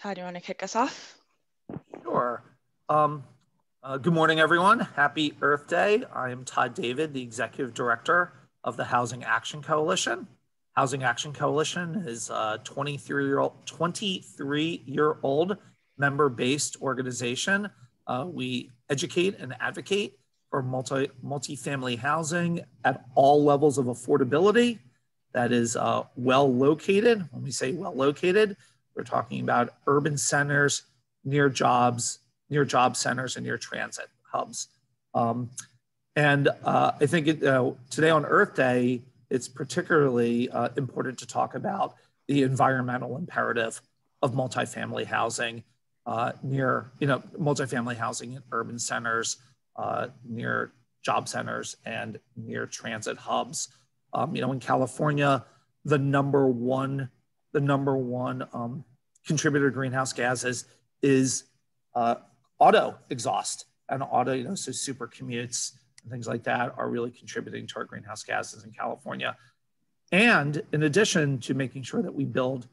Todd, you want to kick us off? Sure. Good morning, everyone. Happy Earth Day. I am Todd David, the Executive Director of the Housing Action Coalition. Housing Action Coalition is a 23-year-old member-based organization. We educate and advocate for multifamily housing at all levels of affordability that is well located. When we say well located, we're talking about urban centers, near jobs, near job centers, and near transit hubs. I think today on Earth Day, it's particularly important to talk about the environmental imperative of multifamily housing multifamily housing in urban centers, near job centers, and near transit hubs. In California, the number one contributor to greenhouse gases is auto exhaust, and auto, so super commutes and things like that are really contributing to our greenhouse gases in California. And in addition to making sure that we build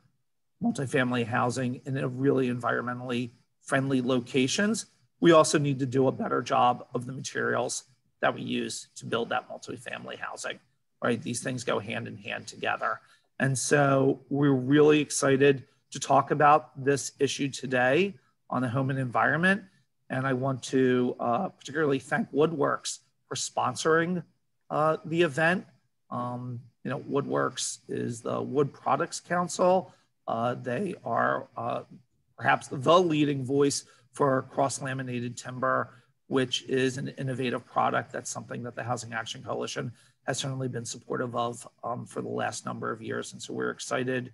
multifamily housing in a really environmentally friendly locations, we also need to do a better job of the materials that we use to build that multifamily housing, right? These things go hand in hand together. And so we're really excited to talk about this issue today on the home and environment. And I want to particularly thank WoodWorks for sponsoring the event. WoodWorks is the Wood Products Council. They are perhaps the leading voice for cross-laminated timber, which is an innovative product. That's something that the Housing Action Coalition has certainly been supportive of for the last number of years. And so we're excited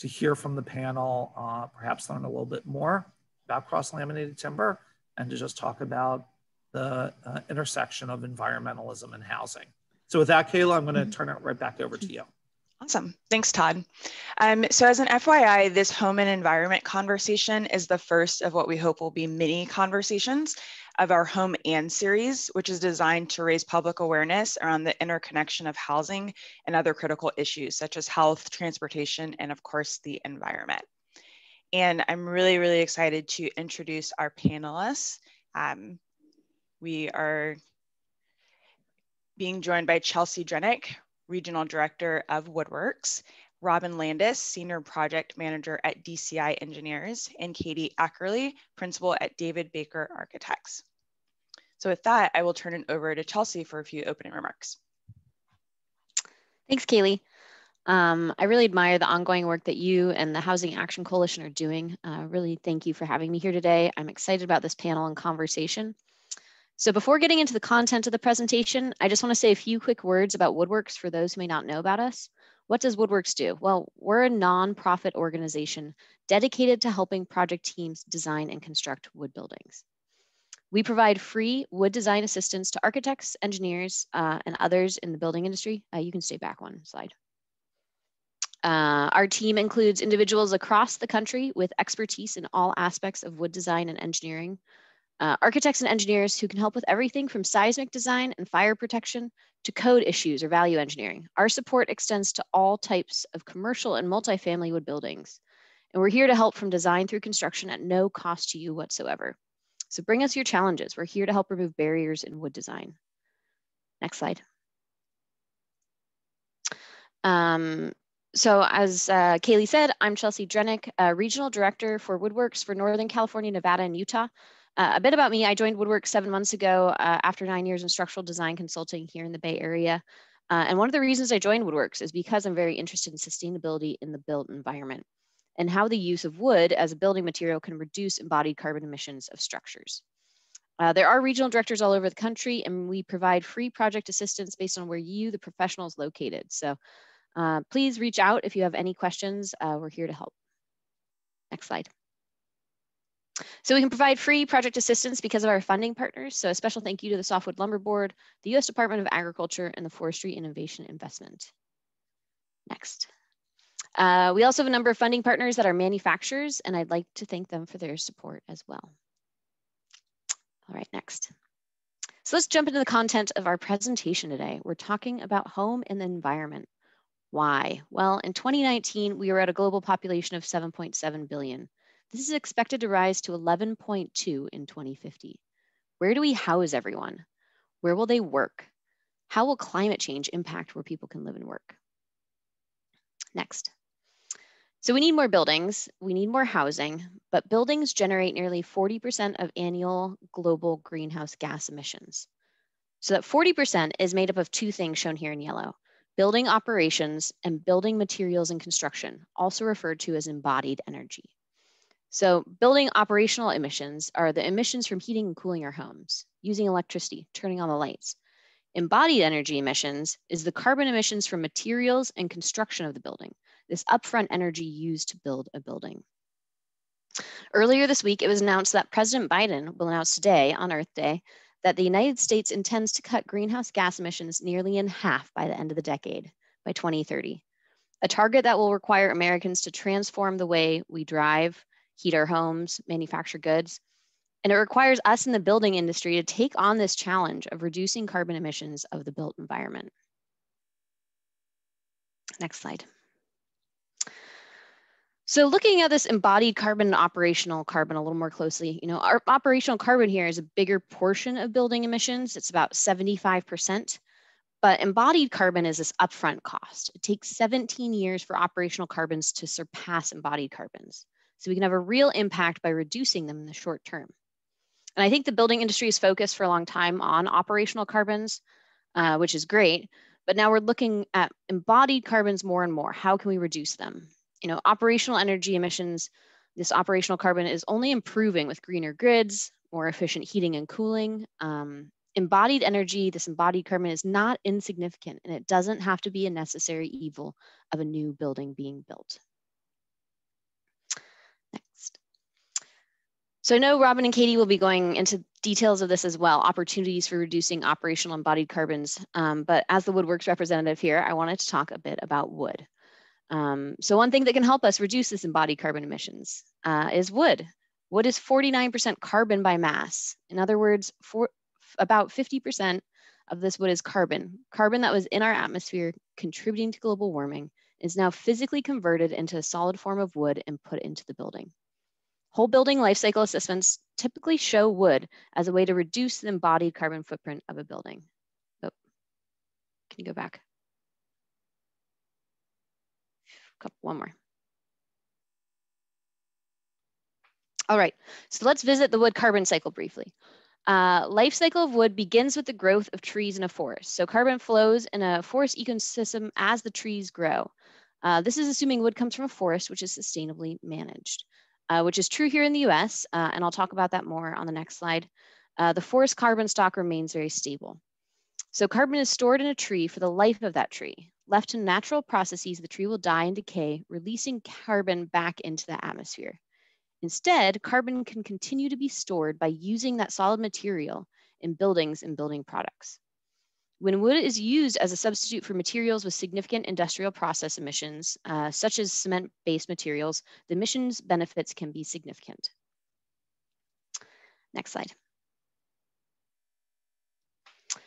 to hear from the panel, perhaps learn a little bit more about cross-laminated timber, and to just talk about the intersection of environmentalism and housing. So with that, Kayla, I'm gonna turn it right back over to you. Awesome. Thanks, Todd. So as an FYI, this home and environment conversation is the first of what we hope will be mini conversations of our Home and series, which is designed to raise public awareness around the interconnection of housing and other critical issues such as health, transportation, and of course, the environment. And I'm really, really excited to introduce our panelists. We are being joined by Chelsea Drenick, Regional Director of WoodWorks, Robin Landis, Senior Project Manager at DCI Engineers, and Katie Ackerly, Principal at David Baker Architects. So with that, I will turn it over to Chelsea for a few opening remarks. Thanks, Kaylee. I really admire the ongoing work that you and the Housing Action Coalition are doing. Really, thank you for having me here today. I'm excited about this panel and conversation. So before getting into the content of the presentation, I just want to say a few quick words about WoodWorks for those who may not know about us. What does WoodWorks do? Well, we're a nonprofit organization dedicated to helping project teams design and construct wood buildings. We provide free wood design assistance to architects, engineers, and others in the building industry. You can stay back one slide. Our team includes individuals across the country with expertise in all aspects of wood design and engineering. Architects and engineers who can help with everything from seismic design and fire protection to code issues or value engineering. Our support extends to all types of commercial and multifamily wood buildings. And we're here to help from design through construction at no cost to you whatsoever. So bring us your challenges. We're here to help remove barriers in wood design. Next slide. So as Kaylee said, I'm Chelsea Drenick, Regional Director for WoodWorks for Northern California, Nevada, and Utah. A bit about me, I joined WoodWorks 7 months ago after 9 years in structural design consulting here in the Bay Area. And one of the reasons I joined WoodWorks is because I'm very interested in sustainability in the built environment and how the use of wood as a building material can reduce embodied carbon emissions of structures. There are regional directors all over the country, and we provide free project assistance based on where you, the professional, is located. So please reach out if you have any questions. We're here to help. Next slide. So we can provide free project assistance because of our funding partners. So a special thank you to the Softwood Lumber Board, the U.S. Department of Agriculture, and the Forestry Innovation Investment. Next. We also have a number of funding partners that are manufacturers, and I'd like to thank them for their support as well. All right, next. So let's jump into the content of our presentation today. We're talking about home and the environment. Why? Well, in 2019, we were at a global population of 7.7 billion. This is expected to rise to 11.2 in 2050. Where do we house everyone? Where will they work? How will climate change impact where people can live and work? Next. So we need more buildings, we need more housing, but buildings generate nearly 40% of annual global greenhouse gas emissions. So that 40% is made up of two things shown here in yellow: building operations and building materials and construction, also referred to as embodied energy. So building operational emissions are the emissions from heating and cooling our homes, using electricity, turning on the lights. Embodied energy emissions is the carbon emissions from materials and construction of the building, this upfront energy used to build a building. Earlier this week, it was announced that President Biden will announce today on Earth Day that the United States intends to cut greenhouse gas emissions nearly in half by the end of the decade, by 2030, a target that will require Americans to transform the way we drive, heat our homes, manufacture goods. And it requires us in the building industry to take on this challenge of reducing carbon emissions of the built environment. Next slide. So looking at this embodied carbon and operational carbon a little more closely, you know, our operational carbon here is a bigger portion of building emissions. It's about 75%, but embodied carbon is this upfront cost. It takes 17 years for operational carbons to surpass embodied carbons. So we can have a real impact by reducing them in the short term. And I think the building industry is focused for a long time on operational carbons, which is great, but now we're looking at embodied carbons more and more. How can we reduce them? You know, operational energy emissions, this operational carbon is only improving with greener grids, more efficient heating and cooling. Embodied energy, this embodied carbon is not insignificant, and it doesn't have to be a necessary evil of a new building being built. So I know Robin and Katie will be going into details of this as well, opportunities for reducing operational embodied carbons. But as the WoodWorks representative here, I wanted to talk a bit about wood. So one thing that can help us reduce this embodied carbon emissions is wood. Wood is 49% carbon by mass. In other words, about 50% of this wood is carbon. Carbon that was in our atmosphere contributing to global warming is now physically converted into a solid form of wood and put into the building. Whole building life cycle assessments typically show wood as a way to reduce the embodied carbon footprint of a building. Oh, can you go back? One more. All right, so let's visit the wood carbon cycle briefly. Life cycle of wood begins with the growth of trees in a forest. So carbon flows in a forest ecosystem as the trees grow. This is assuming wood comes from a forest which is sustainably managed. Which is true here in the US, and I'll talk about that more on the next slide. The forest carbon stock remains very stable. So carbon is stored in a tree for the life of that tree. Left to natural processes, the tree will die and decay, releasing carbon back into the atmosphere. Instead, carbon can continue to be stored by using that solid material in buildings and building products. When wood is used as a substitute for materials with significant industrial process emissions, such as cement-based materials, the emissions benefits can be significant. Next slide.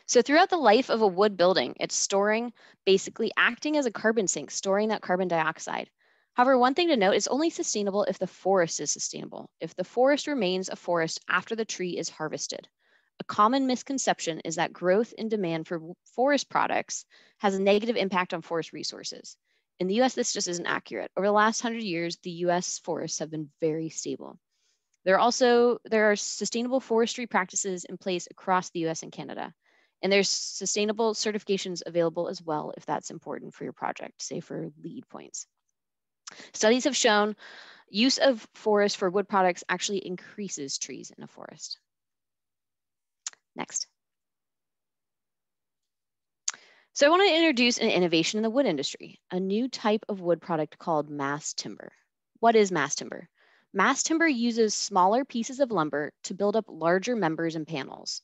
So throughout the life of a wood building, it's storing, basically acting as a carbon sink, storing that carbon dioxide. However, one thing to note is only sustainable if the forest is sustainable, if the forest remains a forest after the tree is harvested. A common misconception is that growth in demand for forest products has a negative impact on forest resources. In the US, this just isn't accurate. Over the last 100 years, the US forests have been very stable. There are sustainable forestry practices in place across the US and Canada. And there's sustainable certifications available as well if that's important for your project, say for LEED points. Studies have shown use of forests for wood products actually increases trees in a forest. Next. So I want to introduce an innovation in the wood industry, a new type of wood product called mass timber. What is mass timber? Mass timber uses smaller pieces of lumber to build up larger members and panels.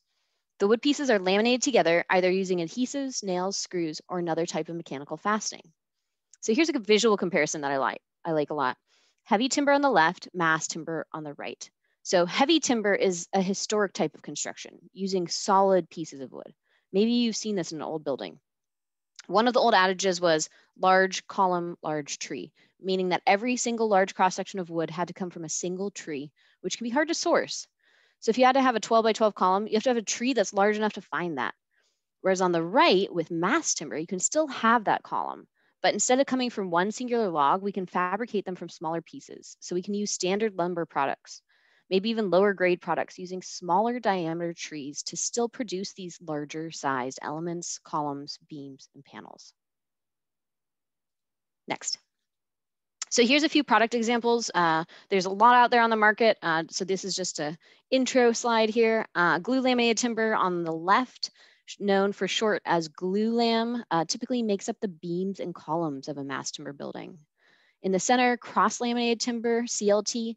The wood pieces are laminated together, either using adhesives, nails, screws, or another type of mechanical fastening. So here's a visual comparison that I like a lot. Heavy timber on the left, mass timber on the right. So heavy timber is a historic type of construction using solid pieces of wood. Maybe you've seen this in an old building. One of the old adages was large column, large tree, meaning that every single large cross-section of wood had to come from a single tree, which can be hard to source. So if you had to have a 12 by 12 column, you have to have a tree that's large enough to find that. Whereas on the right, with mass timber, you can still have that column, but instead of coming from one singular log, we can fabricate them from smaller pieces. So we can use standard lumber products, maybe even lower grade products, using smaller diameter trees to still produce these larger sized elements, columns, beams, and panels. Next. So here's a few product examples. There's a lot out there on the market. So this is just an intro slide here. Glue laminated timber on the left, known for short as glue lam, typically makes up the beams and columns of a mass timber building. In the center, cross laminated timber, CLT,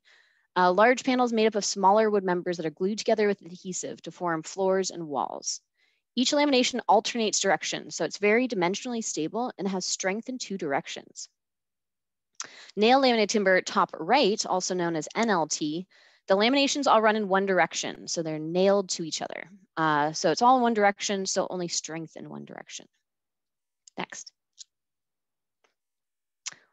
large panels made up of smaller wood members that are glued together with adhesive to form floors and walls. Each lamination alternates directions, so it's very dimensionally stable and has strength in two directions. Nail laminated timber, top right, also known as NLT, the laminations all run in one direction, so they're nailed to each other. So it's all in one direction, so only strength in one direction. Next.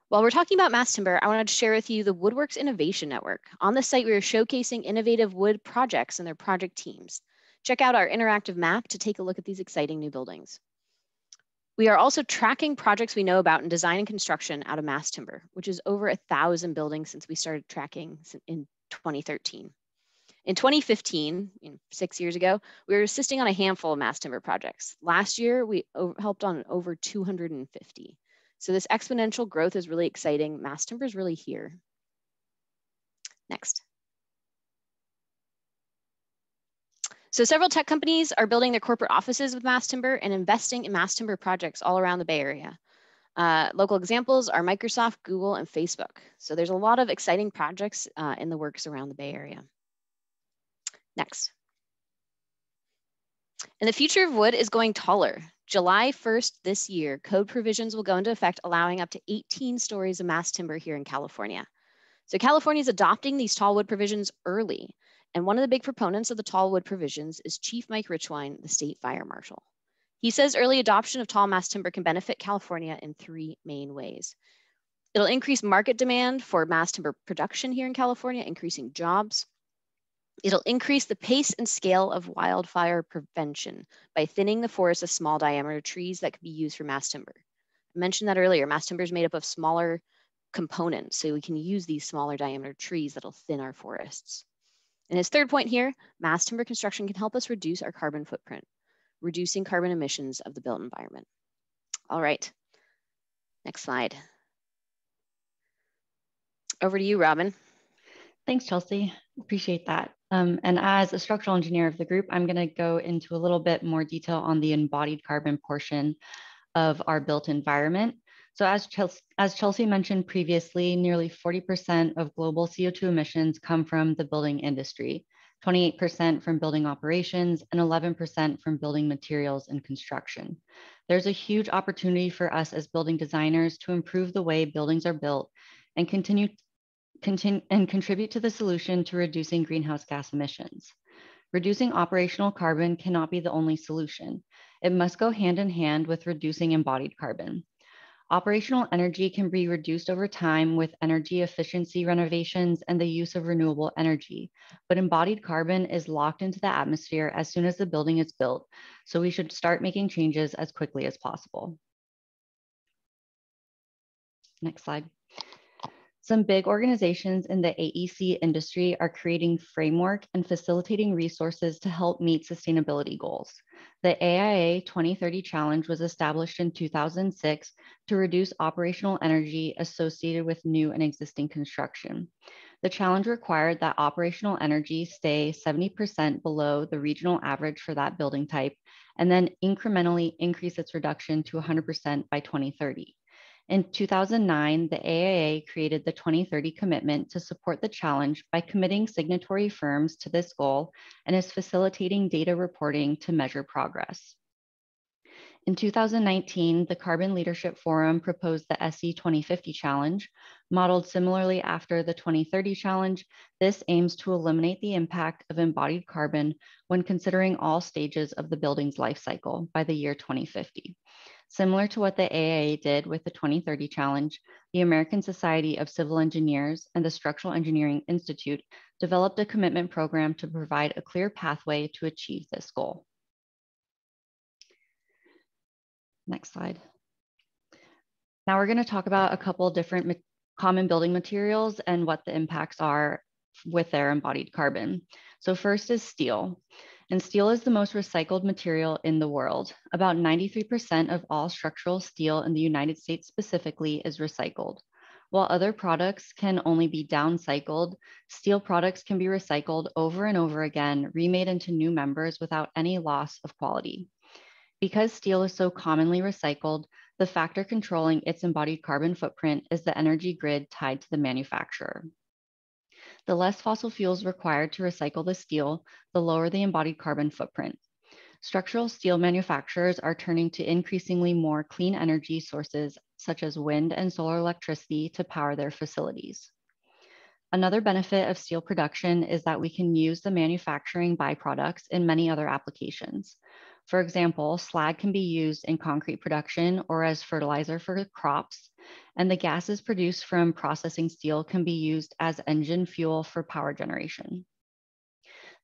While we're talking about mass timber, I wanted to share with you the WoodWorks Innovation Network. On the site, we are showcasing innovative wood projects and their project teams. Check out our interactive map to take a look at these exciting new buildings. We are also tracking projects we know about in design and construction out of mass timber, which is over 1,000 buildings since we started tracking in 2013. In 2015, 6 years ago, we were assisting on a handful of mass timber projects. Last year, we helped on over 250. So this exponential growth is really exciting. Mass timber is really here. Next. So several tech companies are building their corporate offices with mass timber and investing in mass timber projects all around the Bay Area. Local examples are Microsoft, Google, and Facebook. So there's a lot of exciting projects in the works around the Bay Area. Next. And the future of wood is going taller. July 1st this year, code provisions will go into effect, allowing up to 18 stories of mass timber here in California. So California is adopting these tall wood provisions early. And one of the big proponents of the tall wood provisions is Chief Mike Richwine, the state fire marshal. He says early adoption of tall mass timber can benefit California in three main ways. It'll increase market demand for mass timber production here in California, increasing jobs. It'll increase the pace and scale of wildfire prevention by thinning the forest of small diameter trees that could be used for mass timber. I mentioned that earlier, mass timber is made up of smaller components, so we can use these smaller diameter trees that'll thin our forests. And his third point here, mass timber construction can help us reduce our carbon footprint, reducing carbon emissions of the built environment. All right, next slide. Over to you, Robin. Thanks, Chelsea. Appreciate that. And as a structural engineer of the group, I'm going to go into a little bit more detail on the embodied carbon portion of our built environment. So as Chelsea mentioned previously, nearly 40% of global CO2 emissions come from the building industry, 28% from building operations, and 11% from building materials and construction. There's a huge opportunity for us as building designers to improve the way buildings are built and contribute to the solution to reducing greenhouse gas emissions. Reducing operational carbon cannot be the only solution. It must go hand in hand with reducing embodied carbon. Operational energy can be reduced over time with energy efficiency renovations and the use of renewable energy, but embodied carbon is locked into the atmosphere as soon as the building is built, so we should start making changes as quickly as possible. Next slide. Some big organizations in the AEC industry are creating framework and facilitating resources to help meet sustainability goals. The AIA 2030 Challenge was established in 2006 to reduce operational energy associated with new and existing construction. The challenge required that operational energy stay 70% below the regional average for that building type, and then incrementally increase its reduction to 100% by 2030. In 2009, the AIA created the 2030 Commitment to support the challenge by committing signatory firms to this goal and is facilitating data reporting to measure progress. In 2019, the Carbon Leadership Forum proposed the SE 2050 Challenge, modeled similarly after the 2030 Challenge. This aims to eliminate the impact of embodied carbon when considering all stages of the building's life cycle by the year 2050. Similar to what the AIA did with the 2030 Challenge, the American Society of Civil Engineers and the Structural Engineering Institute developed a commitment program to provide a clear pathway to achieve this goal. Next slide. Now we're going to talk about a couple different common building materials and what the impacts are with their embodied carbon. So first is steel. And steel is the most recycled material in the world. About 93% of all structural steel in the United States specifically is recycled. While other products can only be downcycled, steel products can be recycled over and over again, remade into new members without any loss of quality. Because steel is so commonly recycled, the factor controlling its embodied carbon footprint is the energy grid tied to the manufacturer. The less fossil fuels required to recycle the steel, the lower the embodied carbon footprint. Structural steel manufacturers are turning to increasingly more clean energy sources, such as wind and solar electricity, to power their facilities. Another benefit of steel production is that we can use the manufacturing byproducts in many other applications. For example, slag can be used in concrete production or as fertilizer for crops, and the gases produced from processing steel can be used as engine fuel for power generation.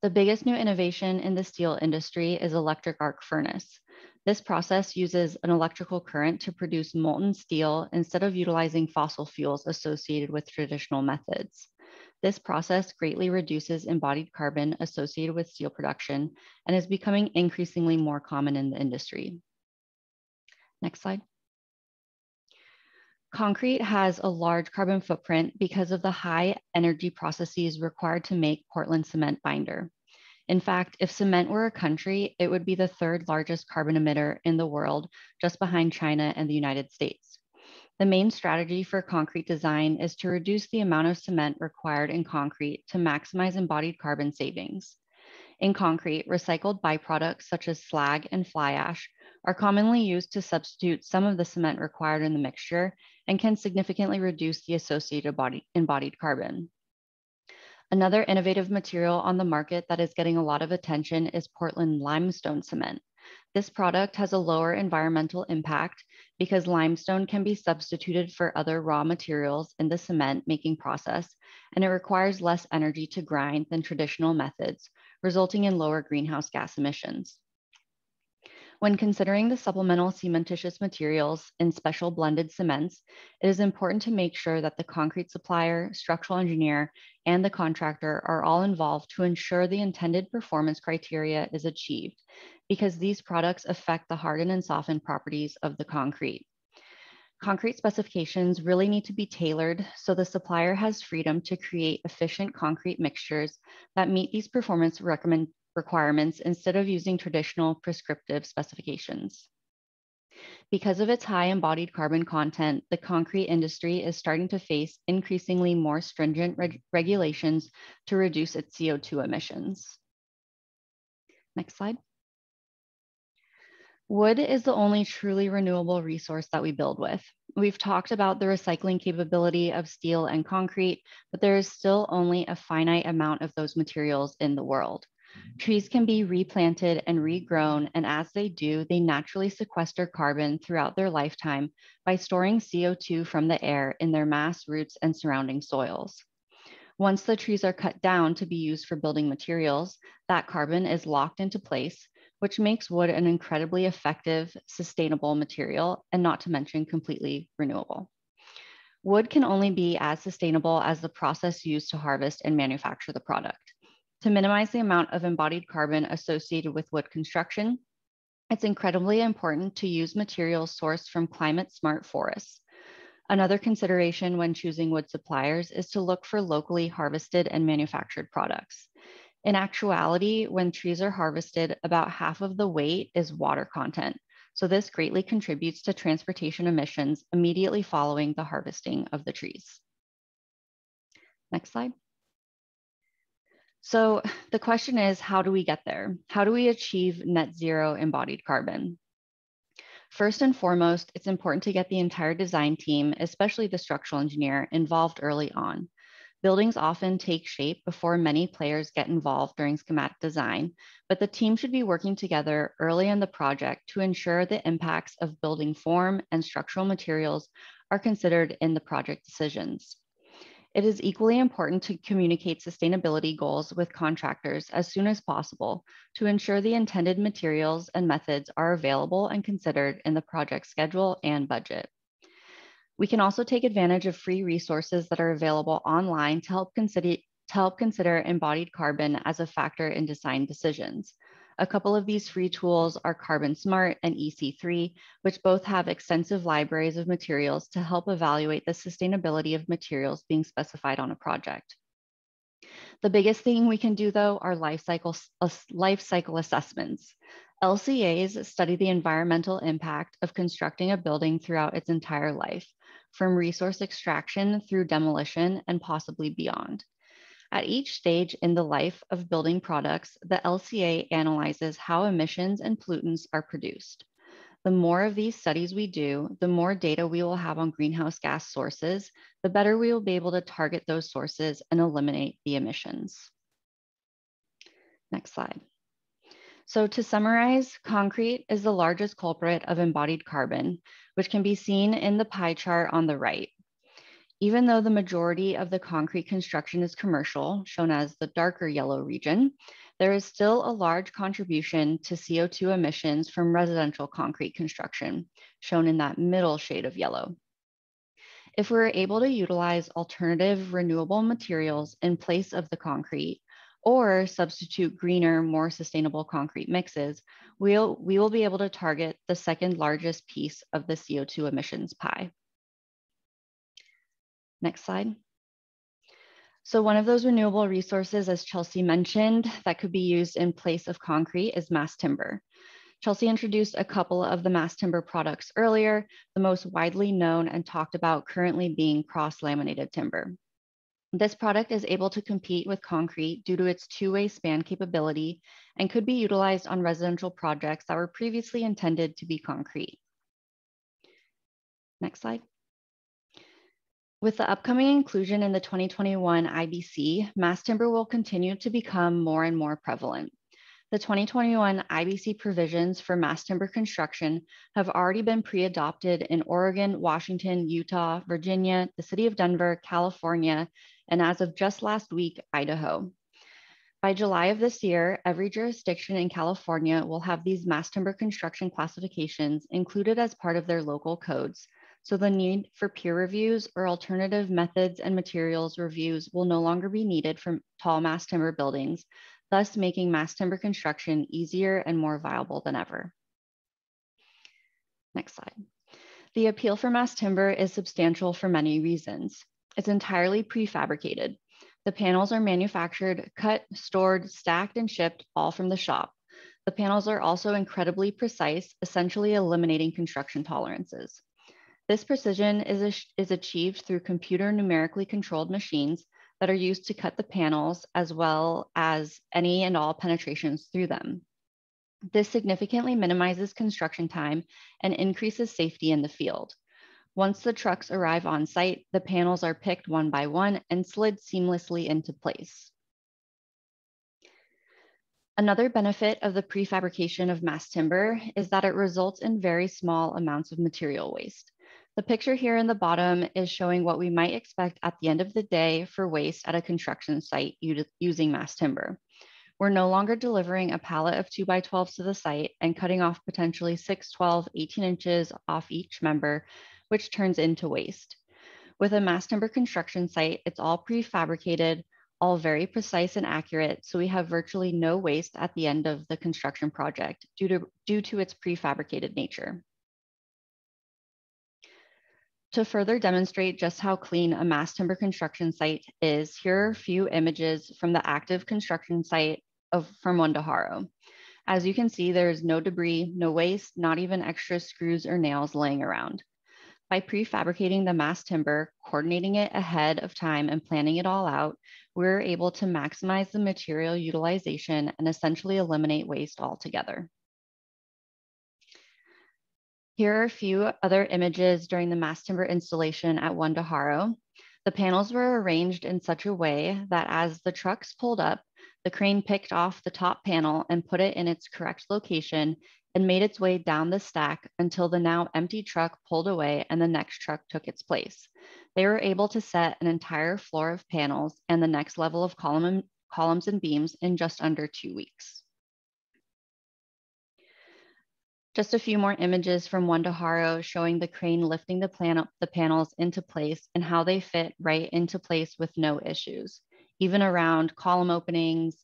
The biggest new innovation in the steel industry is electric arc furnace. This process uses an electrical current to produce molten steel instead of utilizing fossil fuels associated with traditional methods. This process greatly reduces embodied carbon associated with steel production and is becoming increasingly more common in the industry. Next slide. Concrete has a large carbon footprint because of the high energy processes required to make Portland cement binder. In fact, if cement were a country, it would be the third largest carbon emitter in the world, just behind China and the United States. The main strategy for concrete design is to reduce the amount of cement required in concrete to maximize embodied carbon savings. In concrete, recycled byproducts such as slag and fly ash are commonly used to substitute some of the cement required in the mixture and can significantly reduce the associated embodied carbon. Another innovative material on the market that is getting a lot of attention is Portland limestone cement. This product has a lower environmental impact because limestone can be substituted for other raw materials in the cement making process, and it requires less energy to grind than traditional methods, resulting in lower greenhouse gas emissions. When considering the supplemental cementitious materials in special blended cements, it is important to make sure that the concrete supplier, structural engineer, and the contractor are all involved to ensure the intended performance criteria is achieved, because these products affect the hardened and softened properties of the concrete. Concrete specifications really need to be tailored so the supplier has freedom to create efficient concrete mixtures that meet these performance requirements instead of using traditional prescriptive specifications. Because of its high embodied carbon content, the concrete industry is starting to face increasingly more stringent regulations to reduce its CO2 emissions. Next slide. Wood is the only truly renewable resource that we build with. We've talked about the recycling capability of steel and concrete, but there is still only a finite amount of those materials in the world. Trees can be replanted and regrown, and as they do, they naturally sequester carbon throughout their lifetime by storing CO2 from the air in their mass roots and surrounding soils. Once the trees are cut down to be used for building materials, that carbon is locked into place, which makes wood an incredibly effective, sustainable material, and not to mention completely renewable. Wood can only be as sustainable as the process used to harvest and manufacture the product. To minimize the amount of embodied carbon associated with wood construction, it's incredibly important to use materials sourced from climate-smart forests. Another consideration when choosing wood suppliers is to look for locally harvested and manufactured products. In actuality, when trees are harvested, about half of the weight is water content, so this greatly contributes to transportation emissions immediately following the harvesting of the trees. Next slide. So the question is, how do we get there? How do we achieve net zero embodied carbon? First and foremost, it's important to get the entire design team, especially the structural engineer, involved early on. Buildings often take shape before many players get involved during schematic design, but the team should be working together early in the project to ensure the impacts of building form and structural materials are considered in the project decisions. It is equally important to communicate sustainability goals with contractors as soon as possible to ensure the intended materials and methods are available and considered in the project schedule and budget. We can also take advantage of free resources that are available online to help consider embodied carbon as a factor in design decisions. A couple of these free tools are Carbon Smart and EC3, which both have extensive libraries of materials to help evaluate the sustainability of materials being specified on a project. The biggest thing we can do, though, are life cycle assessments. LCAs study the environmental impact of constructing a building throughout its entire life, from resource extraction through demolition and possibly beyond. At each stage in the life of building products, the LCA analyzes how emissions and pollutants are produced. The more of these studies we do, the more data we will have on greenhouse gas sources, the better we will be able to target those sources and eliminate the emissions. Next slide. So to summarize, concrete is the largest culprit of embodied carbon, which can be seen in the pie chart on the right. Even though the majority of the concrete construction is commercial, shown as the darker yellow region, there is still a large contribution to CO2 emissions from residential concrete construction, shown in that middle shade of yellow. If we're able to utilize alternative renewable materials in place of the concrete, or substitute greener, more sustainable concrete mixes, we will be able to target the second largest piece of the CO2 emissions pie. Next slide. So one of those renewable resources, as Chelsea mentioned, that could be used in place of concrete is mass timber. Chelsea introduced a couple of the mass timber products earlier, the most widely known and talked about currently being cross-laminated timber. This product is able to compete with concrete due to its two-way span capability and could be utilized on residential projects that were previously intended to be concrete. Next slide. With the upcoming inclusion in the 2021 IBC, mass timber will continue to become more and more prevalent. The 2021 IBC provisions for mass timber construction have already been pre-adopted in Oregon, Washington, Utah, Virginia, the city of Denver, California, and as of just last week, Idaho. By July of this year, every jurisdiction in California will have these mass timber construction classifications included as part of their local codes. So the need for peer reviews or alternative methods and materials reviews will no longer be needed for tall mass timber buildings, thus making mass timber construction easier and more viable than ever. Next slide. The appeal for mass timber is substantial for many reasons. It's entirely prefabricated. The panels are manufactured, cut, stored, stacked, and shipped all from the shop. The panels are also incredibly precise, essentially eliminating construction tolerances. This precision is achieved through computer numerically controlled machines that are used to cut the panels as well as any and all penetrations through them. This significantly minimizes construction time and increases safety in the field. Once the trucks arrive on site, the panels are picked one by one and slid seamlessly into place. Another benefit of the prefabrication of mass timber is that it results in very small amounts of material waste. The picture here in the bottom is showing what we might expect at the end of the day for waste at a construction site using mass timber. We're no longer delivering a pallet of 2x12s to the site and cutting off potentially 6, 12, 18 inches off each member, which turns into waste. With a mass timber construction site, it's all prefabricated, all very precise and accurate, so we have virtually no waste at the end of the construction project due to its prefabricated nature. To further demonstrate just how clean a mass timber construction site is, here are a few images from the active construction site from Wanda Haro. As you can see, there is no debris, no waste, not even extra screws or nails laying around. By prefabricating the mass timber, coordinating it ahead of time and planning it all out, we're able to maximize the material utilization and essentially eliminate waste altogether. Here are a few other images during the mass timber installation at Wanda Haro. The panels were arranged in such a way that as the trucks pulled up, the crane picked off the top panel and put it in its correct location and made its way down the stack until the now empty truck pulled away and the next truck took its place. They were able to set an entire floor of panels and the next level of columns and beams in just under 2 weeks. Just a few more images from Wanda Haro showing the crane lifting the panels into place and how they fit right into place with no issues, even around column openings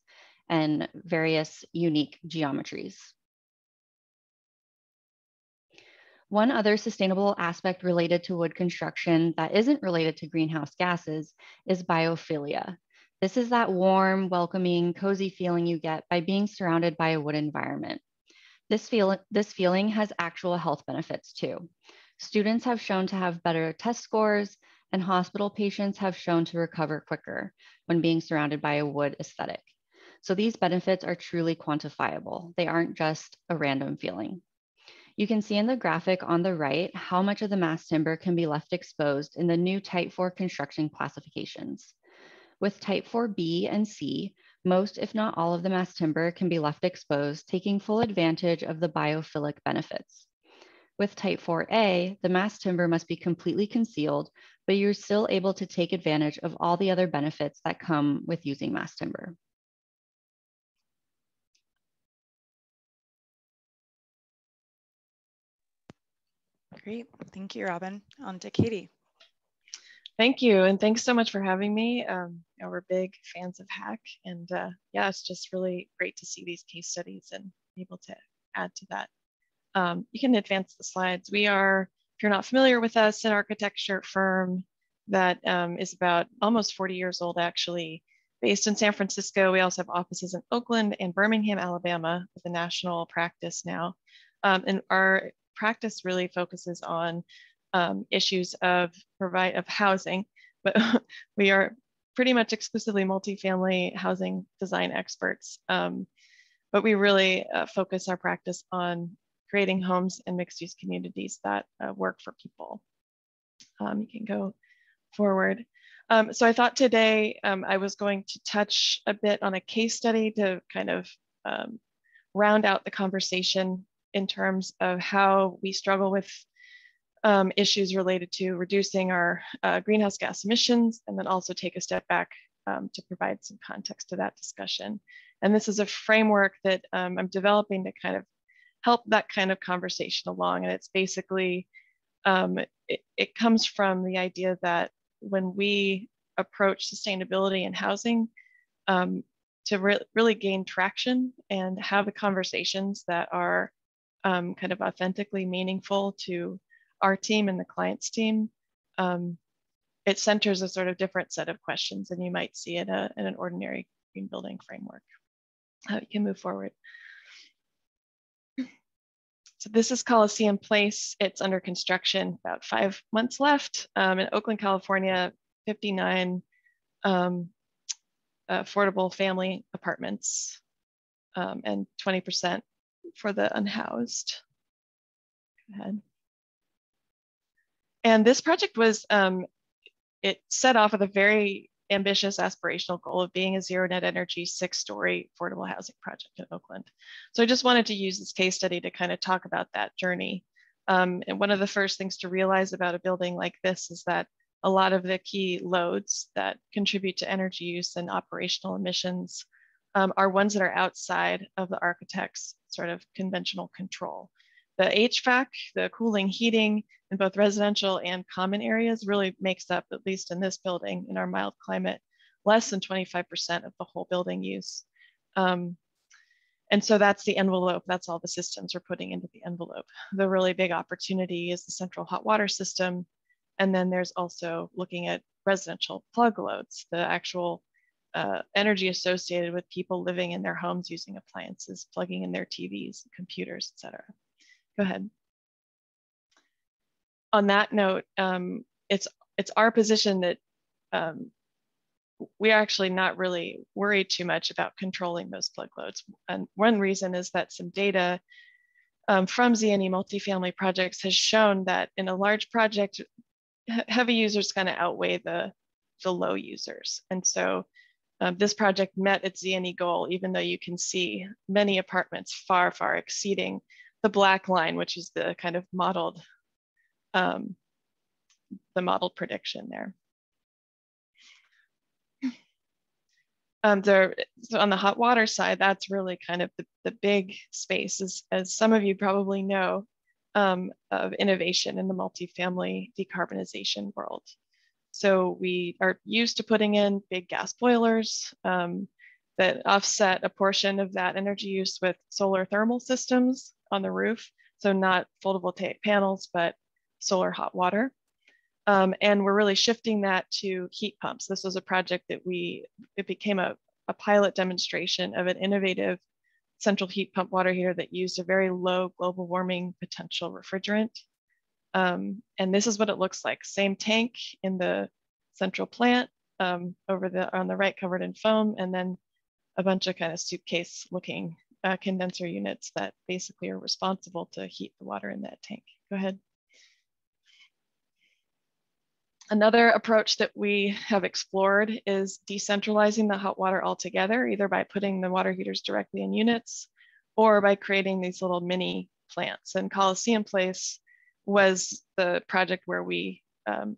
and various unique geometries. One other sustainable aspect related to wood construction that isn't related to greenhouse gases is biophilia. This is that warm, welcoming, cozy feeling you get by being surrounded by a wood environment. This feeling has actual health benefits too. Students have shown to have better test scores, and hospital patients have shown to recover quicker when being surrounded by a wood aesthetic. So these benefits are truly quantifiable. They aren't just a random feeling. You can see in the graphic on the right how much of the mass timber can be left exposed in the new Type 4 construction classifications. With Type 4B and C, most, if not all, of the mass timber can be left exposed, taking full advantage of the biophilic benefits. With Type 4A, the mass timber must be completely concealed, but you're still able to take advantage of all the other benefits that come with using mass timber. Great, thank you, Robin. On to Katie. Thank you, and thanks so much for having me. We're big fans of HACC, and yeah, it's just really great to see these case studies and be able to add to that. You can advance the slides. We are, if you're not familiar with us, an architecture firm that is about almost 40 years old, actually, based in San Francisco. We also have offices in Oakland and Birmingham, Alabama, with a national practice now, and our practice really focuses on issues of housing, but we are pretty much exclusively multifamily housing design experts. But we really focus our practice on creating homes and mixed-use communities that work for people. You can go forward. So I thought today I was going to touch a bit on a case study to kind of round out the conversation in terms of how we struggle with issues related to reducing our greenhouse gas emissions, and then also take a step back to provide some context to that discussion. And this is a framework that I'm developing to kind of help that kind of conversation along. And it's basically, it comes from the idea that when we approach sustainability in housing, to really gain traction and have the conversations that are kind of authentically meaningful to our team and the client's team, it centers a sort of different set of questions than you might see in an ordinary green building framework. You can move forward. So this is Coliseum Place. It's under construction, about 5 months left in Oakland, California, 59 affordable family apartments, and 20% for the unhoused. Go ahead. And this project was, it set off with a very ambitious aspirational goal of being a zero net energy 6-story affordable housing project in Oakland. So I just wanted to use this case study to kind of talk about that journey. And one of the first things to realize about a building like this is that a lot of the key loads that contribute to energy use and operational emissions are ones that are outside of the architect's sort of conventional control. The HVAC, the cooling, heating in both residential and common areas really makes up, at least in this building, in our mild climate, less than 25% of the whole building use. And so that's the envelope. That's all the systems we're putting into the envelope. The really big opportunity is the central hot water system. And then there's also looking at residential plug loads, the actual energy associated with people living in their homes, using appliances, plugging in their TVs, computers, et cetera. Go ahead. On that note, it's our position that we are actually not really worried too much about controlling those plug loads. And one reason is that some data from Z&E multifamily projects has shown that in a large project, heavy users kind of outweigh the the low users. And so this project met its Z&E goal, even though you can see many apartments far, far exceeding the black line, which is the kind of modeled, the modeled prediction there. So on the hot water side, that's really kind of the big space, as some of you probably know, of innovation in the multifamily decarbonization world. So we are used to putting in big gas boilers that offset a portion of that energy use with solar thermal systems on the roof. So not photovoltaic panels, but solar hot water. And we're really shifting that to heat pumps. This was a project that it became a pilot demonstration of an innovative central heat pump water heater that used a very low global warming potential refrigerant. And this is what it looks like. Same tank in the central plant on the right, covered in foam, and then a bunch of kind of suitcase looking condenser units that basically are responsible to heat the water in that tank. Go ahead. Another approach that we have explored is decentralizing the hot water altogether, either by putting the water heaters directly in units or by creating these little mini plants. And Coliseum Place was the project where we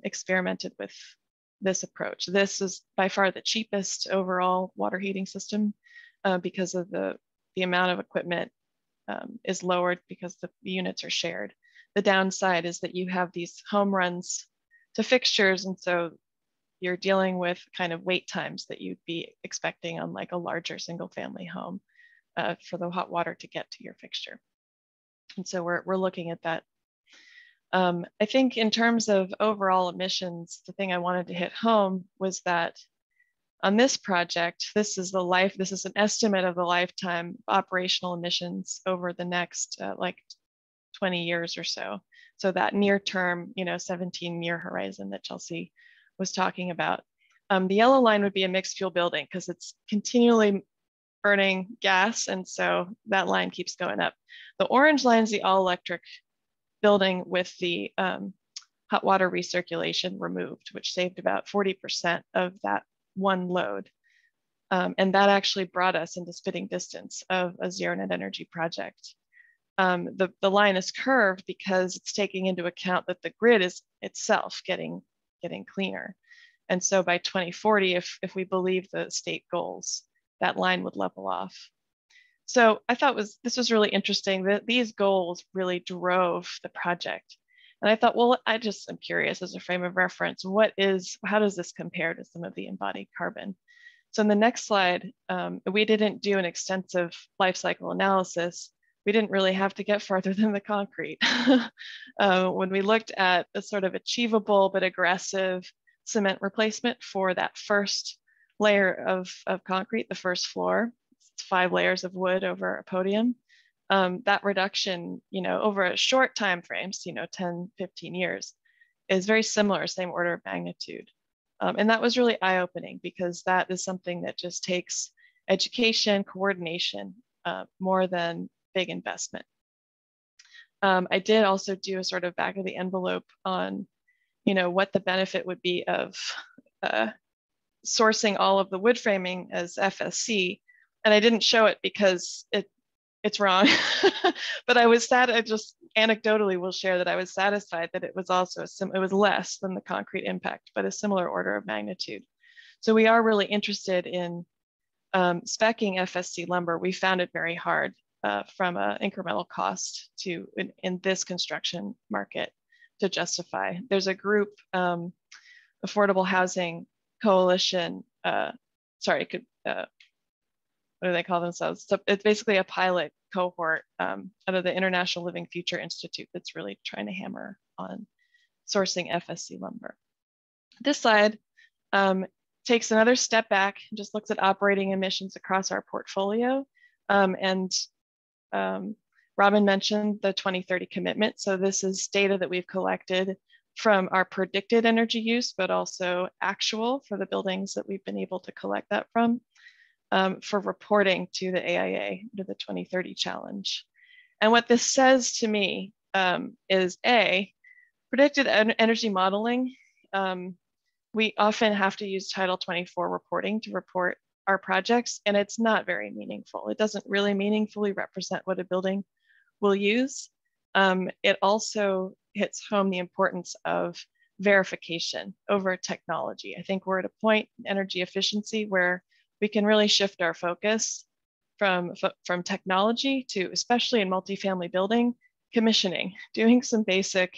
experimented with this approach. This is by far the cheapest overall water heating system because of the amount of equipment is lowered because the units are shared. The downside is that you have these home runs to fixtures, and so you're dealing with kind of wait times that you'd be expecting on like a larger single family home for the hot water to get to your fixture. And so we're looking at that. I think in terms of overall emissions, the thing I wanted to hit home was that on this project, this is an estimate of the lifetime operational emissions over the next like 20 years or so. So that near term, 17-year horizon that Chelsea was talking about. The yellow line would be a mixed fuel building because it's continually burning gas. And so that line keeps going up. The orange line is the all electric building with the hot water recirculation removed, which saved about 40% of that one load. And that actually brought us into spitting distance of a zero net energy project. The line is curved because it's taking into account that the grid is itself getting cleaner. And so by 2040, if we believe the state goals, that line would level off. So I thought this was really interesting that these goals really drove the project. And I thought, well, I just am curious as a frame of reference, how does this compare to some of the embodied carbon? So in the next slide, we didn't do an extensive life cycle analysis. We didn't really have to get farther than the concrete. When we looked at a sort of achievable but aggressive cement replacement for that first layer of concrete, the first floor, it's 5 layers of wood over a podium, that reduction, over a short time frames, 10, 15 years, is very similar, same order of magnitude. And that was really eye-opening because that is something that just takes education, coordination, more than big investment. I did also do a sort of back of the envelope on, what the benefit would be of sourcing all of the wood framing as FSC. And I didn't show it because it's wrong, but I just anecdotally will share that I was satisfied that it was also, it was less than the concrete impact, but a similar order of magnitude. So we are really interested in speccing FSC lumber. We found it very hard. From an incremental cost to in this construction market to justify. There's a group, Affordable Housing Coalition, what do they call themselves? So it's basically a pilot cohort out of the International Living Future Institute that's really trying to hammer on sourcing FSC lumber. This slide takes another step back and just looks at operating emissions across our portfolio. Robin mentioned the 2030 commitment. So this is data that we've collected from our predicted energy use, but also actual for the buildings that we've been able to collect that from for reporting to the AIA, to the 2030 Challenge. And what this says to me is predicted energy modeling we often have to use Title 24 reporting to report our projects, and it's not very meaningful. It doesn't really meaningfully represent what a building will use. It also hits home the importance of verification over technology. I think we're at a point in energy efficiency where we can really shift our focus from technology to, especially in multifamily building, commissioning, doing some basic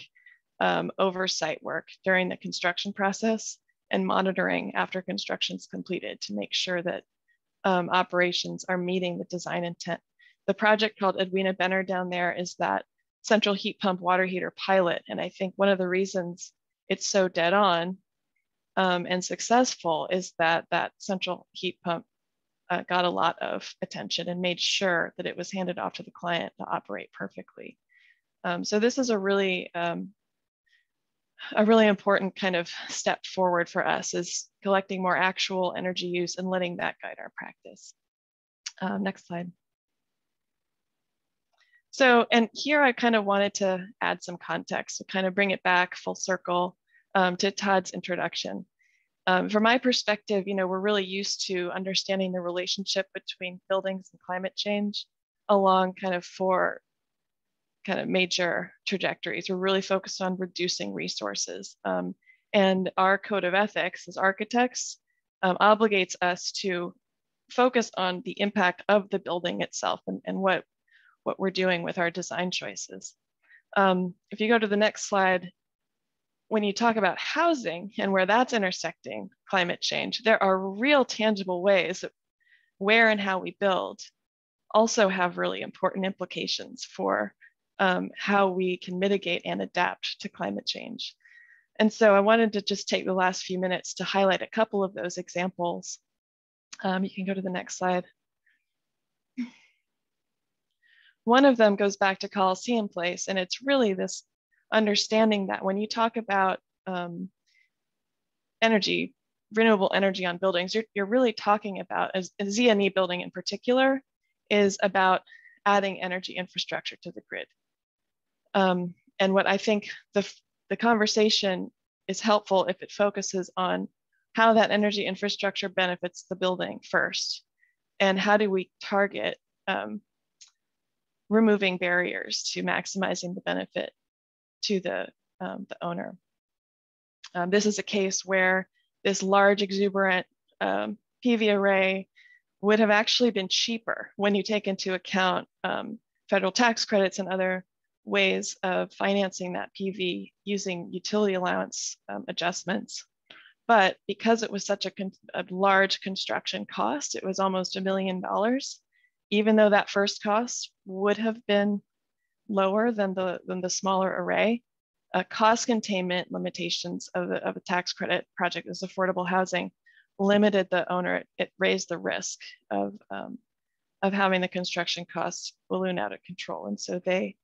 oversight work during the construction process and monitoring after construction is completed to make sure that operations are meeting the design intent. The project called Edwina Benner down there is that central heat pump water heater pilot. And I think one of the reasons it's so dead on and successful is that that central heat pump got a lot of attention and made sure that it was handed off to the client to operate perfectly. So this is a really important kind of step forward for us, is collecting more actual energy use and letting that guide our practice. Next slide. So, and here I kind of wanted to add some context to kind of bring it back full circle to Todd's introduction. From my perspective, you know, we're really used to understanding the relationship between buildings and climate change along kind of four kind of major trajectories. We're really focused on reducing resources. And our code of ethics as architects obligates us to focus on the impact of the building itself and what we're doing with our design choices. If you go to the next slide, when you talk about housing and where that's intersecting climate change, there are real tangible ways that where and how we build also have really important implications for how we can mitigate and adapt to climate change. And so I wanted to just take the last few minutes to highlight a couple of those examples. You can go to the next slide. One of them goes back to Coliseum Place, and it's really this understanding that when you talk about energy, renewable energy on buildings, you're really talking about, as a Z&E building in particular, is about adding energy infrastructure to the grid. And what I think the conversation is helpful if it focuses on how that energy infrastructure benefits the building first, and how do we target removing barriers to maximizing the benefit to the owner. This is a case where this large exuberant PV array would have actually been cheaper when you take into account federal tax credits and other ways of financing that PV using utility allowance adjustments. But because it was such a large construction cost, it was almost $1 million, even though that first cost would have been lower than the smaller array. Cost containment limitations of a tax credit project as affordable housing limited the owner. It raised the risk of having the construction costs balloon out of control. And so they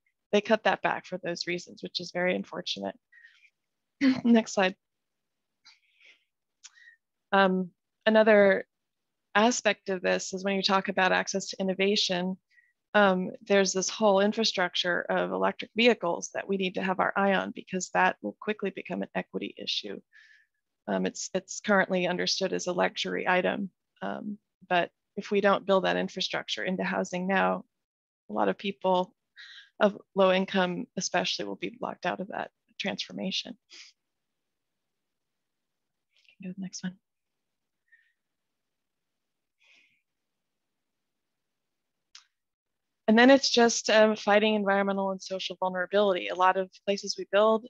cut that back for those reasons, which is very unfortunate. Next slide. Another aspect of this is when you talk about access to innovation, there's this whole infrastructure of electric vehicles that we need to have our eye on, because that will quickly become an equity issue. It's currently understood as a luxury item, but if we don't build that infrastructure into housing now, a lot of people of low income especially will be locked out of that transformation. Can go to the next one. And then it's just fighting environmental and social vulnerability. A lot of places we build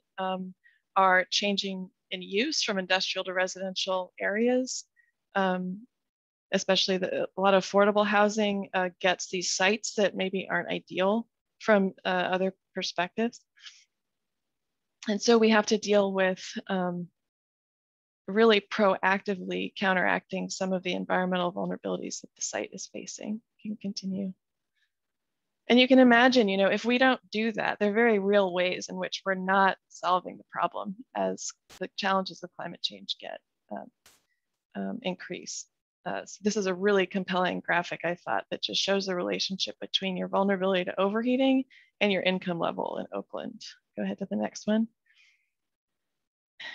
are changing in use from industrial to residential areas. Especially a lot of affordable housing gets these sites that maybe aren't ideal from other perspectives. And so we have to deal with really proactively counteracting some of the environmental vulnerabilities that the site is facing. Can continue. And you can imagine, you know, if we don't do that, there are very real ways in which we're not solving the problem as the challenges of climate change get increase. So this is a really compelling graphic, I thought, that just shows the relationship between your vulnerability to overheating and your income level in Oakland. Go ahead to the next one.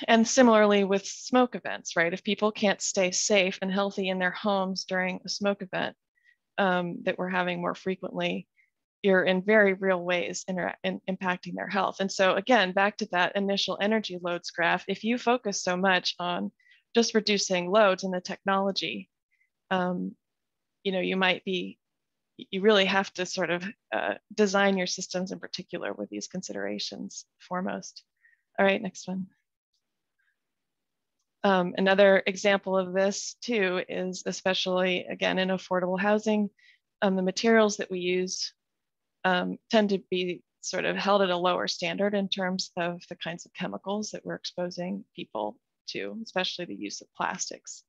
And similarly with smoke events, right? If people can't stay safe and healthy in their homes during a smoke event that we're having more frequently, you're in very real ways impacting their health. And so again, back to that initial energy loads graph, if you focus so much on just reducing loads in the technology, you know, you really have to sort of design your systems in particular with these considerations foremost. All right, next one. Another example of this too is especially, again, in affordable housing, the materials that we use tend to be sort of held at a lower standard in terms of the kinds of chemicals that we're exposing people to, especially the use of plastics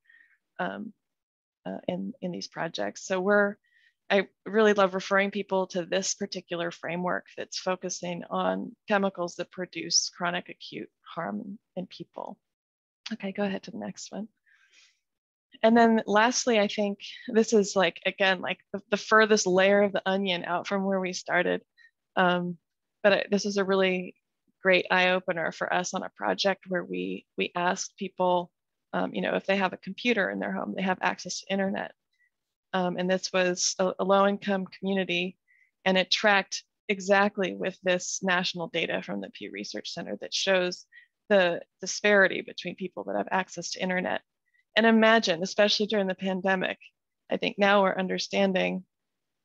in these projects. So I really love referring people to this particular framework that's focusing on chemicals that produce chronic acute harm in people. Okay, go ahead to the next one. And then lastly, I think this is like, again, like the furthest layer of the onion out from where we started. But this is a really great eye-opener for us on a project where we asked people, you know, if they have a computer in their home, they have access to internet. And this was a low-income community, and it tracked exactly with this national data from the Pew Research Center that shows the disparity between people that have access to internet. And imagine, especially during the pandemic, I think now we're understanding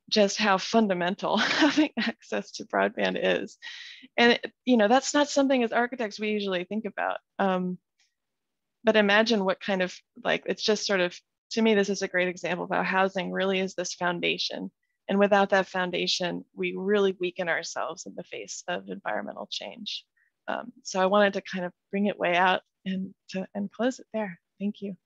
just how fundamental having access to broadband is. And, you know, that's not something as architects we usually think about. But imagine what kind of, like, it's just sort of, to me, this is a great example of how housing really is this foundation. And without that foundation, we really weaken ourselves in the face of environmental change. So I wanted to kind of bring it way out and close it there. Thank you.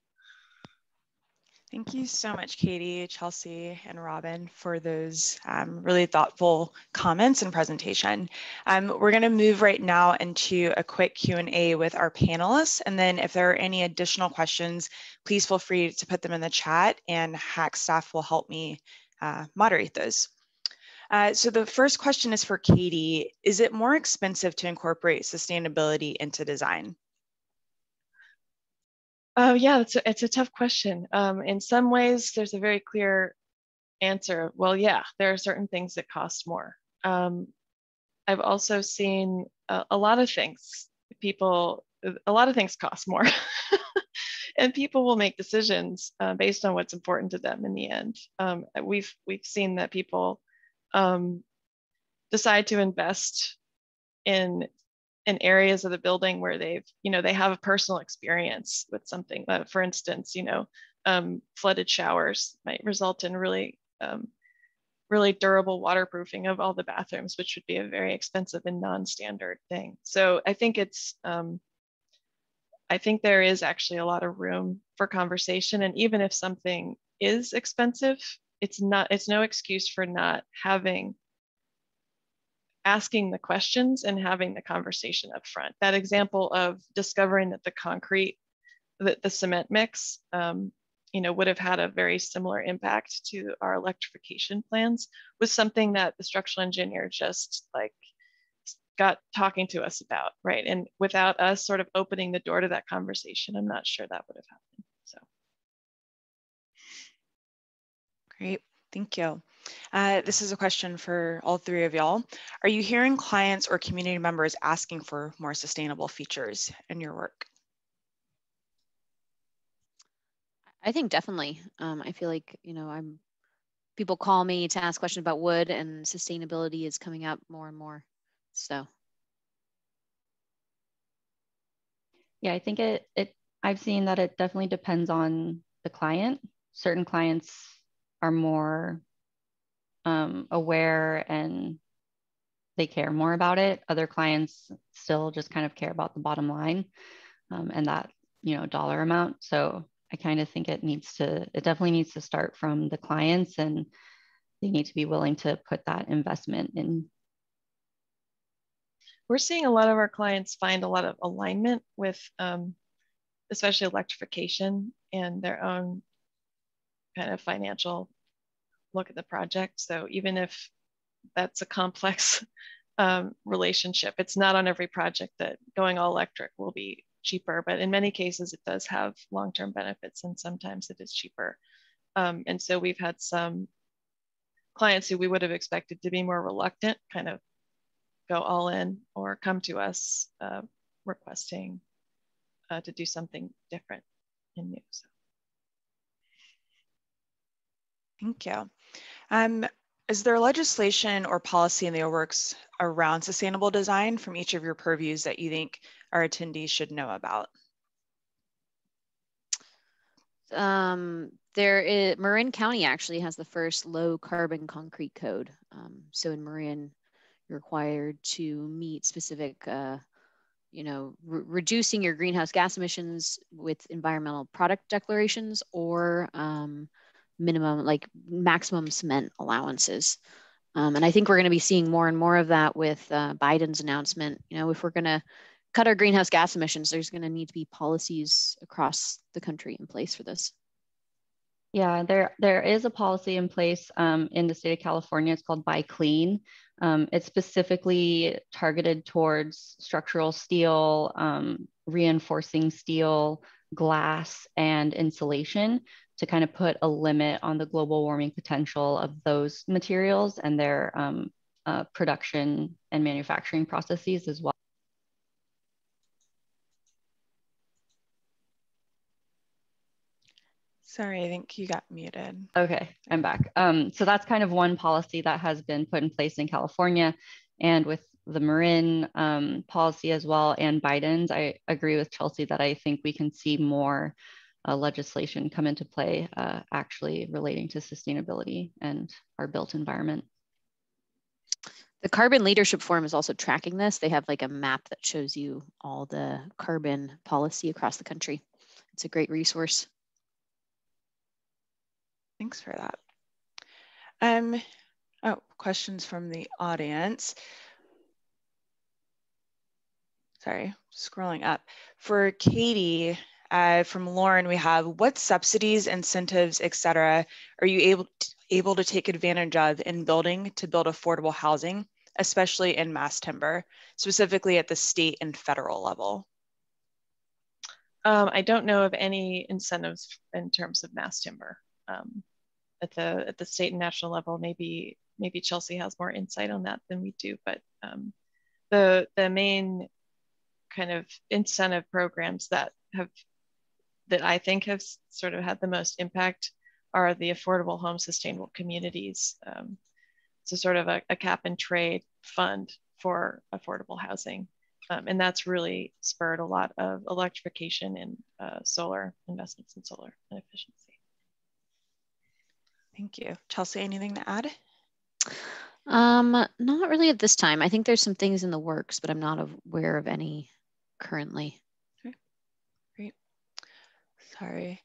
Thank you so much, Katie, Chelsea, and Robin, for those really thoughtful comments and presentation. We're going to move right now into a quick Q&A with our panelists, and then if there are any additional questions, please feel free to put them in the chat, and Hack staff will help me moderate those. So the first question is for Katie. Is it more expensive to incorporate sustainability into design? Oh, yeah, it's a tough question. In some ways, there's a very clear answer. Well, yeah, there are certain things that cost more. I've also seen a lot of things. A lot of things cost more. And people will make decisions based on what's important to them in the end. We've seen that people decide to invest in areas of the building where they have a personal experience with something. For instance, flooded showers might result in really, really durable waterproofing of all the bathrooms, which would be a very expensive and non-standard thing. So I think I think there is actually a lot of room for conversation. And even if something is expensive, it's no excuse for not asking the questions and having the conversation up front. That example of discovering that the cement mix, would have had a very similar impact to our electrification plans was something that the structural engineer just like got talking to us about, right? And without us sort of opening the door to that conversation, I'm not sure that would have happened, so. Great, thank you. This is a question for all three of y'all. Are you hearing clients or community members asking for more sustainable features in your work? I think definitely. I feel like, people call me to ask questions about wood, and sustainability is coming up more and more, so. Yeah, I think I've seen that it definitely depends on the client. Certain clients are more aware and they care more about it. Other clients still just kind of care about the bottom line and that, dollar amount. So I kind of think it definitely needs to start from the clients, and they need to be willing to put that investment in. We're seeing a lot of our clients find a lot of alignment with especially electrification and their own kind of financial look at the project. So even if that's a complex relationship, it's not on every project that going all electric will be cheaper, but in many cases it does have long-term benefits and sometimes it is cheaper. And so we've had some clients who we would have expected to be more reluctant kind of go all in or come to us requesting to do something different and new. So. Thank you. Is there legislation or policy in the works around sustainable design from each of your purviews that you think our attendees should know about? There is, Marin County actually has the first low carbon concrete code. So in Marin, you're required to meet specific, you know, reducing your greenhouse gas emissions with environmental product declarations or minimum, like maximum cement allowances. And I think we're going to be seeing more and more of that with Biden's announcement. You know, if we're going to cut our greenhouse gas emissions, there's going to need to be policies across the country in place for this. Yeah, there is a policy in place in the state of California. It's called Buy Clean. It's specifically targeted towards structural steel, reinforcing steel, glass, and insulation, to kind of put a limit on the global warming potential of those materials and their production and manufacturing processes as well. Sorry, I think you got muted. Okay, I'm back. So that's kind of one policy that has been put in place in California, and with the Marin policy as well, and Biden's, I agree with Chelsea that I think we can see more legislation come into play actually relating to sustainability and our built environment. The Carbon Leadership Forum is also tracking this. They have like a map that shows you all the carbon policy across the country. It's a great resource. Thanks for that. Oh, questions from the audience. Sorry, scrolling up. For Katie, from Lauren, we have, what subsidies, incentives, et cetera, are you able to take advantage of in building to build affordable housing, especially in mass timber, specifically at the state and federal level? I don't know of any incentives in terms of mass timber at the state and national level. Maybe Chelsea has more insight on that than we do, but the main kind of incentive programs that I think have sort of had the most impact are the affordable home sustainable communities. So sort of a cap and trade fund for affordable housing. And that's really spurred a lot of electrification and solar investments in solar and efficiency. Thank you. Chelsea, anything to add? Not really at this time. I think there's some things in the works, but I'm not aware of any currently. Sorry.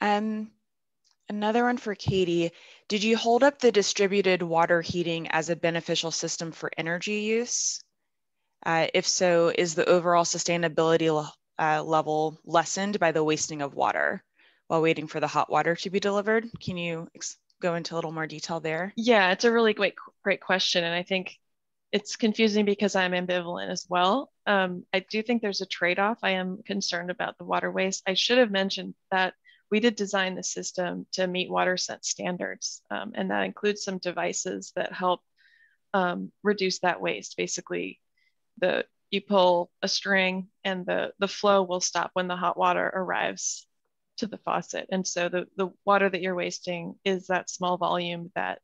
Another one for Katie. Did you hold up the distributed water heating as a beneficial system for energy use? If so, is the overall sustainability level lessened by the wasting of water while waiting for the hot water to be delivered? Can you go into a little more detail there? Yeah, it's a really great question. And I think it's confusing because I'm ambivalent as well. I do think there's a trade-off. I am concerned about the water waste. I should have mentioned that we did design the system to meet WaterSense standards, and that includes some devices that help reduce that waste. Basically, you pull a string and the flow will stop when the hot water arrives to the faucet. And so the water that you're wasting is that small volume that,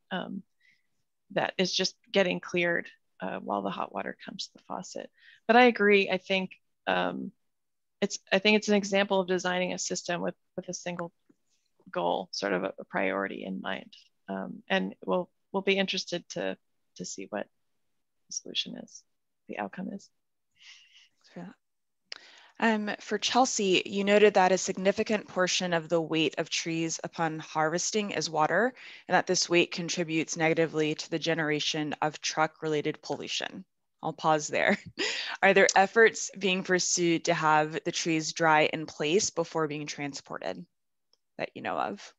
that is just getting cleared while the hot water comes to the faucet. But I agree. I think it's an example of designing a system with a single goal, sort of a priority in mind. And we'll be interested to see what the solution is, the outcome is. Thanks for that. For Chelsea, you noted that a significant portion of the weight of trees upon harvesting is water, and that this weight contributes negatively to the generation of truck-related pollution. I'll pause there. Are there efforts being pursued to have the trees dry in place before being transported that you know of?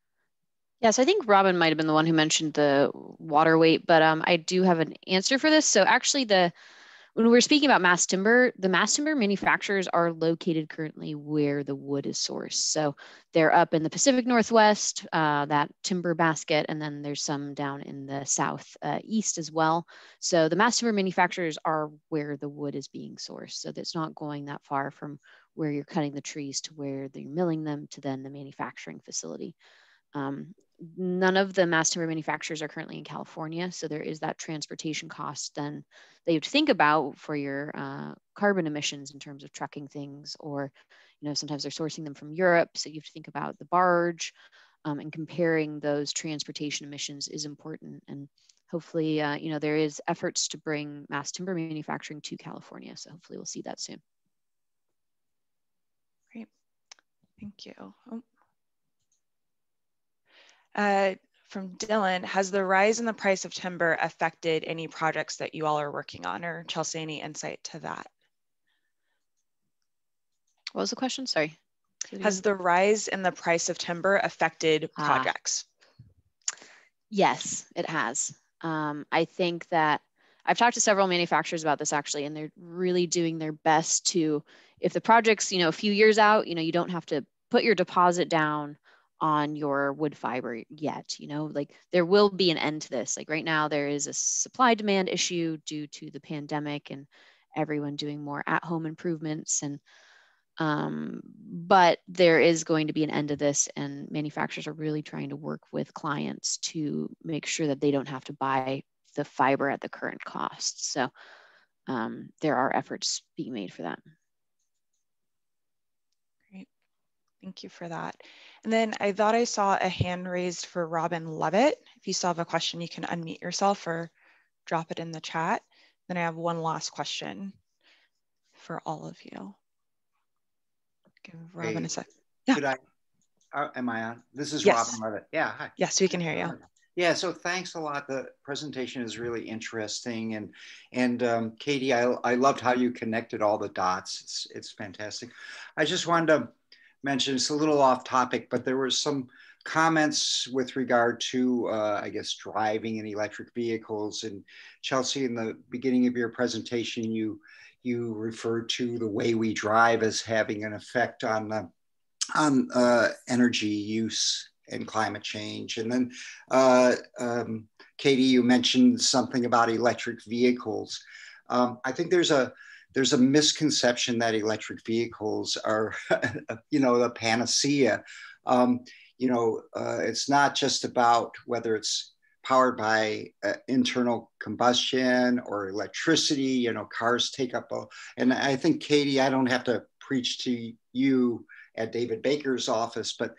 Yes, I think Robin might have been the one who mentioned the water weight, but I do have an answer for this. So actually, When we're speaking about mass timber, the mass timber manufacturers are located currently where the wood is sourced. So they're up in the Pacific Northwest, that timber basket, and then there's some down in the Southeast as well. So the mass timber manufacturers are where the wood is being sourced. So that's not going that far from where you're cutting the trees to where they're milling them to then the manufacturing facility. None of the mass timber manufacturers are currently in California, so there is that transportation cost then that you have to think about for your carbon emissions in terms of trucking things, or sometimes they're sourcing them from Europe, so you have to think about the barge, and comparing those transportation emissions is important. And hopefully, there is efforts to bring mass timber manufacturing to California, so hopefully we'll see that soon. Great, thank you. From Dylan, has the rise in the price of timber affected any projects that you all are working on, or Chelsea, any insight to that? What was the question? Sorry. Has the rise in the price of timber affected projects? Yes, it has. I think that I've talked to several manufacturers about this actually, and they're really doing their best to, if the project's, a few years out, you don't have to put your deposit down on your wood fiber yet, like there will be an end to this. Like right now there is a supply demand issue due to the pandemic and everyone doing more at home improvements, and but there is going to be an end to this, and manufacturers are really trying to work with clients to make sure that they don't have to buy the fiber at the current cost. So there are efforts being made for that. Thank you for that. And then I thought I saw a hand raised for Robin Lovett. If you still have a question, you can unmute yourself or drop it in the chat. Then I have one last question for all of you. Give Robin a sec. Yeah. Could I, am I on? This is Robin Lovett. Yeah, hi. Yes, we can hear you. Yeah, so thanks a lot. The presentation is really interesting. And Katie, I loved how you connected all the dots. It's fantastic. I just wanted to mentioned, it's a little off topic, but there were some comments with regard to, I guess, driving and electric vehicles. And Chelsea, in the beginning of your presentation, you referred to the way we drive as having an effect on energy use and climate change. And then, Katie, you mentioned something about electric vehicles. I think there's a misconception that electric vehicles are, the panacea. It's not just about whether it's powered by internal combustion or electricity. Cars take up and I think, Katie, I don't have to preach to you at David Baker's office, but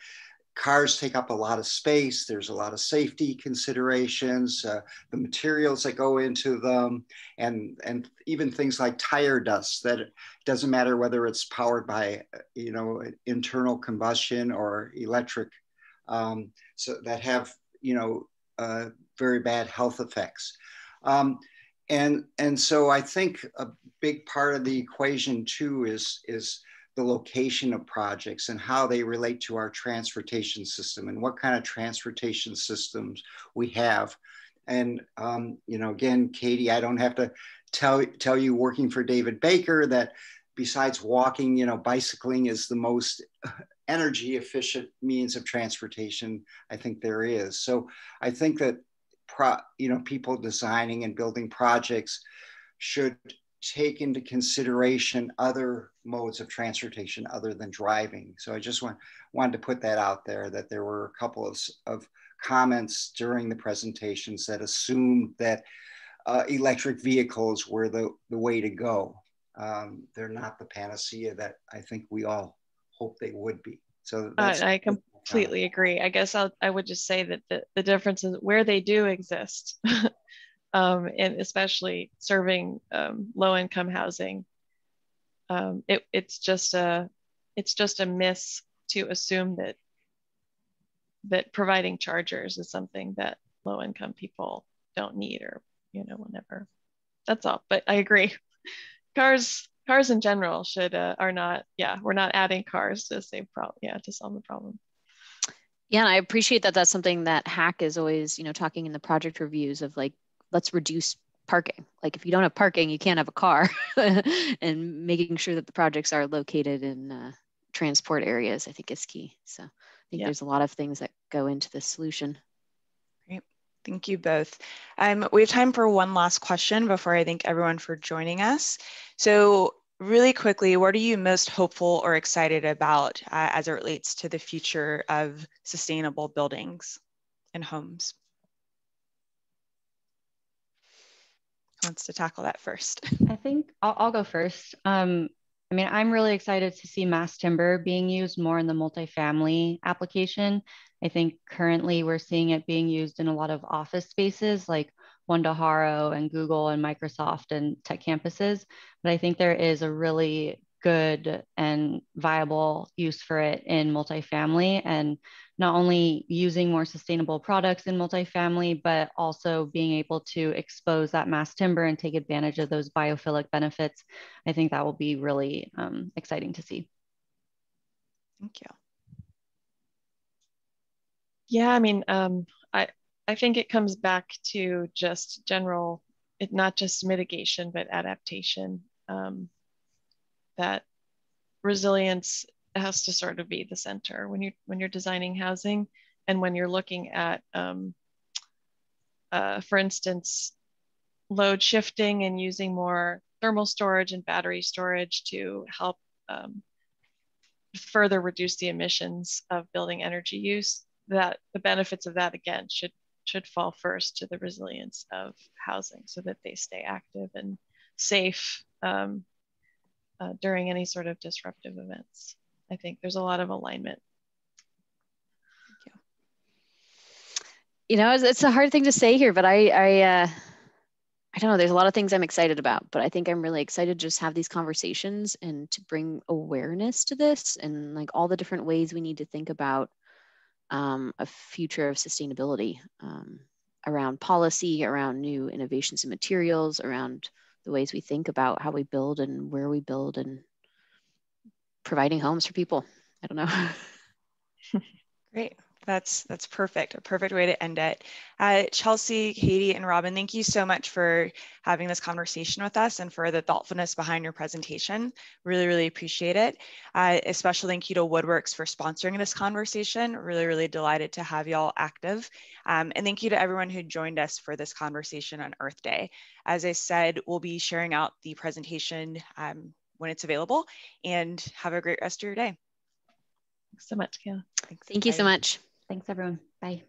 cars take up a lot of space. There's a lot of safety considerations, the materials that go into them, and even things like tire dust, that it doesn't matter whether it's powered by, internal combustion or electric, so that have, very bad health effects. And so I think a big part of the equation too is the location of projects and how they relate to our transportation system and what kind of transportation systems we have. And, again, Katie, I don't have to tell you, working for David Baker, that besides walking, bicycling is the most energy efficient means of transportation I think there is. So I think that, people designing and building projects should take into consideration other modes of transportation other than driving. So I just wanted to put that out there, that there were a couple of comments during the presentations that assumed that electric vehicles were the way to go. They're not the panacea that I think we all hope they would be. So I completely agree. I guess I would just say that the difference is where they do exist. And especially serving low-income housing, it's just a miss to assume that providing chargers is something that low-income people don't need, or whatever. That's all. But I agree, cars in general should are not. Yeah, we're not adding cars to save problem. Yeah, to solve the problem. Yeah, and I appreciate that. That's something that HAC is always talking in the project reviews of, like, let's reduce parking. Like if you don't have parking, you can't have a car. And making sure that the projects are located in transport areas, I think, is key. So I think there's a lot of things that go into this solution. Great. Thank you both. We have time for one last question before I thank everyone for joining us. So really quickly, what are you most hopeful or excited about as it relates to the future of sustainable buildings and homes? Who wants to tackle that first? I think I'll go first. I mean, I'm really excited to see mass timber being used more in the multifamily application. I think currently we're seeing it being used in a lot of office spaces like Wanda Haro and Google and Microsoft and tech campuses. But I think there is a really good and viable use for it in multifamily, and not only using more sustainable products in multifamily, but also being able to expose that mass timber and take advantage of those biophilic benefits. I think that will be really exciting to see. Thank you. Yeah, I mean, I think it comes back to just general, not just mitigation, but adaptation. That resilience has to sort of be the center when you're designing housing, and when you're looking at, for instance, load shifting and using more thermal storage and battery storage to help further reduce the emissions of building energy use. That the benefits of that again should fall first to the resilience of housing, so that they stay active and safe during any sort of disruptive events. I think there's a lot of alignment. Thank you. You know, it's a hard thing to say here, but I don't know, there's a lot of things I'm excited about, but I think I'm really excited to just have these conversations and to bring awareness to this and like all the different ways we need to think about a future of sustainability around policy, around new innovations and materials, around the ways we think about how we build and where we build and providing homes for people. I don't know. Great. That's perfect. A perfect way to end it. Chelsea, Katie, and Robin, thank you so much for having this conversation with us and for the thoughtfulness behind your presentation. Really, really appreciate it. Especially thank you to WoodWorks for sponsoring this conversation. Really, really delighted to have y'all active. And thank you to everyone who joined us for this conversation on Earth Day. As I said, we'll be sharing out the presentation when it's available, and have a great rest of your day. Thanks so much, Kayla. Thanks. Thank you so much. Thanks, everyone. Bye.